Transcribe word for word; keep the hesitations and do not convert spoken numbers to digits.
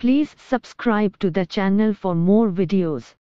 Please subscribe to the channel for more videos.